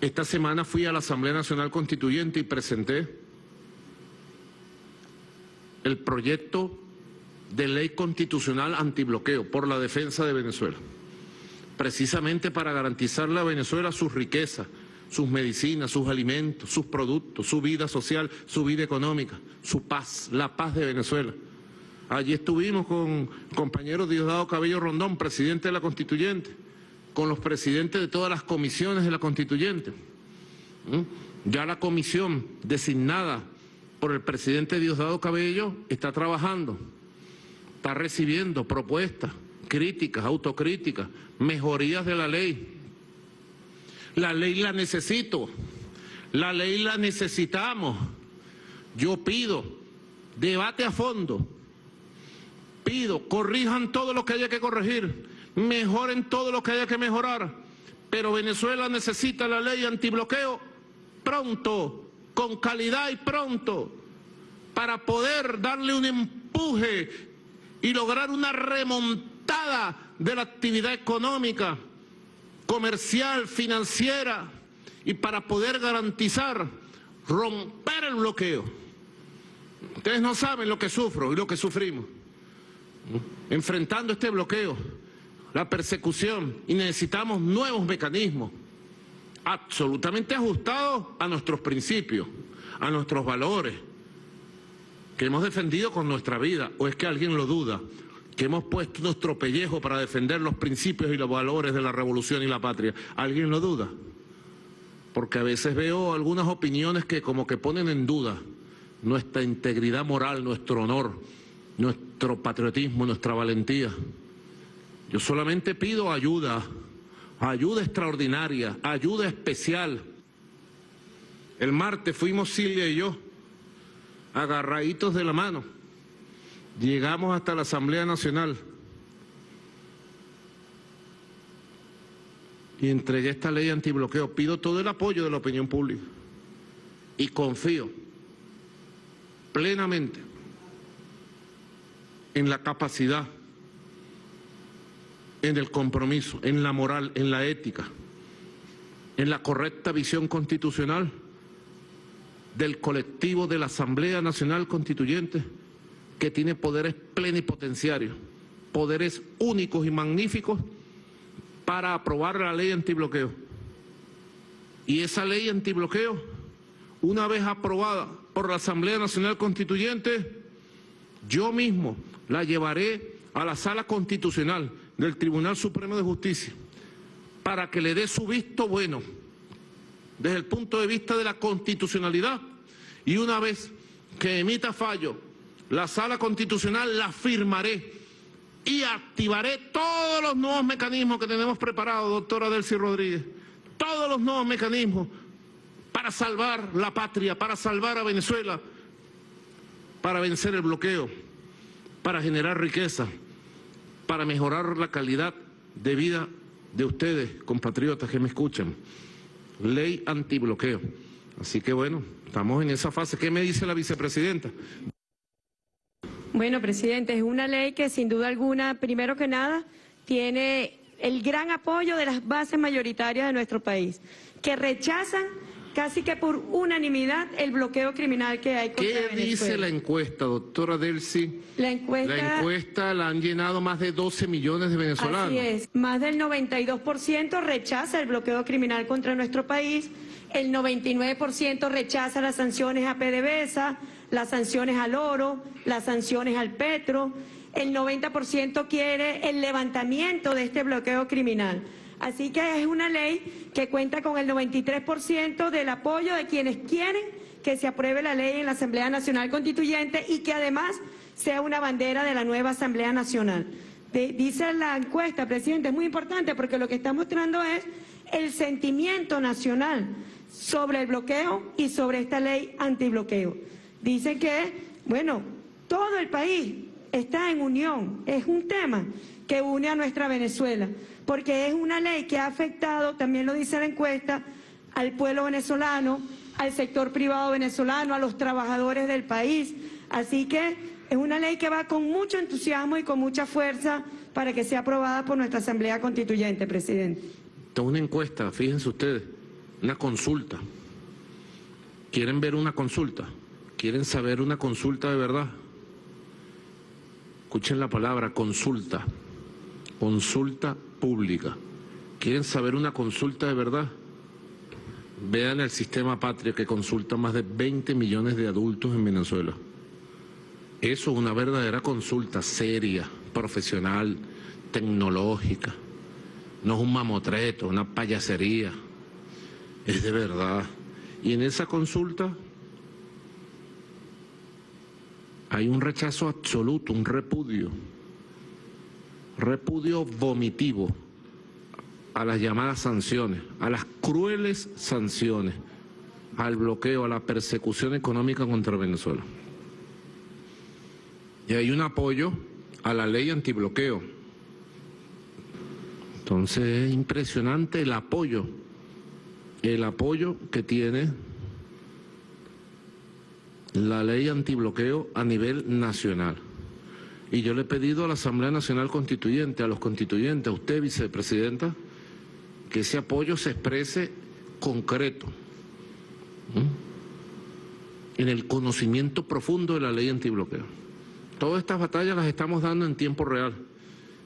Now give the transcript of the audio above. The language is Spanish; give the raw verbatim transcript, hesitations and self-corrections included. Esta semana fui a la Asamblea Nacional Constituyente y presenté el proyecto de Ley Constitucional Antibloqueo por la defensa de Venezuela, precisamente para garantizarle a Venezuela sus riquezas, sus medicinas, sus alimentos, sus productos, su vida social, su vida económica, su paz, la paz de Venezuela. Allí estuvimos con compañero Diosdado Cabello Rondón, presidente de la Constituyente, con los presidentes de todas las comisiones de la Constituyente. ¿Mm? Ya la comisión designada por el presidente Diosdado Cabello está trabajando, está recibiendo propuestas, críticas, autocríticas, mejorías de la ley. La ley la necesito, la ley la necesitamos. Yo pido debate a fondo, pido corrijan todo lo que haya que corregir, mejoren todo lo que haya que mejorar, pero Venezuela necesita la ley antibloqueo pronto, con calidad y pronto, para poder darle un empuje y lograr una remontada de la actividad económica, comercial, financiera, y para poder garantizar romper el bloqueo. Ustedes no saben lo que sufro y lo que sufrimos enfrentando este bloqueo, la persecución, y necesitamos nuevos mecanismos absolutamente ajustados a nuestros principios, a nuestros valores que hemos defendido con nuestra vida. ¿O es que alguien lo duda? Que hemos puesto nuestro pellejo para defender los principios y los valores de la revolución y la patria. ¿Alguien lo duda? Porque a veces veo algunas opiniones que como que ponen en duda nuestra integridad moral, nuestro honor, nuestro patriotismo, nuestra valentía. Yo solamente pido ayuda, ayuda extraordinaria, ayuda especial. El martes fuimos Silvia y yo, agarraditos de la mano. Llegamos hasta la Asamblea Nacional y entregué esta ley antibloqueo. Pido todo el apoyo de la opinión pública y confío plenamente en la capacidad, en el compromiso, en la moral, en la ética, en la correcta visión constitucional del colectivo de la Asamblea Nacional Constituyente, que tiene poderes plenipotenciarios, poderes únicos y magníficos para aprobar la ley antibloqueo. Y esa ley antibloqueo, una vez aprobada por la Asamblea Nacional Constituyente, yo mismo la llevaré a la Sala Constitucional del Tribunal Supremo de Justicia para que le dé su visto bueno desde el punto de vista de la constitucionalidad, y una vez que emita fallo la Sala Constitucional, la firmaré y activaré todos los nuevos mecanismos que tenemos preparados, doctora Delcy Rodríguez, todos los nuevos mecanismos para salvar la patria, para salvar a Venezuela, para vencer el bloqueo, para generar riqueza, para mejorar la calidad de vida de ustedes, compatriotas que me escuchan. Ley antibloqueo. Así que bueno, estamos en esa fase. ¿Qué me dice la vicepresidenta? Bueno, presidente, es una ley que sin duda alguna, primero que nada, tiene el gran apoyo de las bases mayoritarias de nuestro país, que rechazan casi que por unanimidad el bloqueo criminal que hay contra Venezuela. ¿Qué dice la encuesta, doctora Delcy? La encuesta... la encuesta la han llenado más de doce millones de venezolanos. Así es, más del noventa y dos por ciento rechaza el bloqueo criminal contra nuestro país, el noventa y nueve por ciento rechaza las sanciones a P D V S A, las sanciones al oro, las sanciones al Petro, el noventa por ciento quiere el levantamiento de este bloqueo criminal. Así que es una ley que cuenta con el noventa y tres por ciento del apoyo de quienes quieren que se apruebe la ley en la Asamblea Nacional Constituyente y que además sea una bandera de la nueva Asamblea Nacional. De, dice la encuesta, presidente, es muy importante porque lo que está mostrando es el sentimiento nacional sobre el bloqueo y sobre esta ley antibloqueo. Dice que, bueno, todo el país está en unión, es un tema que une a nuestra Venezuela, porque es una ley que ha afectado, también lo dice la encuesta, al pueblo venezolano, al sector privado venezolano, a los trabajadores del país. Así que es una ley que va con mucho entusiasmo y con mucha fuerza para que sea aprobada por nuestra Asamblea Constituyente, presidente. Esta es una encuesta, fíjense ustedes, una consulta. ¿Quieren ver una consulta? ¿Quieren saber una consulta de verdad? Escuchen la palabra consulta, consulta pública. ¿Quieren saber una consulta de verdad? Vean el sistema Patria, que consulta más de veinte millones de adultos en Venezuela. Eso es una verdadera consulta seria, profesional, tecnológica. No es un mamotreto, una payasería. Es de verdad. Y en esa consulta hay un rechazo absoluto, un repudio, repudio vomitivo a las llamadas sanciones, a las crueles sanciones, al bloqueo, a la persecución económica contra Venezuela. Y hay un apoyo a la ley antibloqueo. Entonces es impresionante el apoyo, el apoyo que tiene la ley antibloqueo a nivel nacional. Y yo le he pedido a la Asamblea Nacional Constituyente, a los constituyentes, a usted, vicepresidenta, que ese apoyo se exprese concreto, ¿Mm? en el conocimiento profundo de la ley antibloqueo. Todas estas batallas las estamos dando en tiempo real.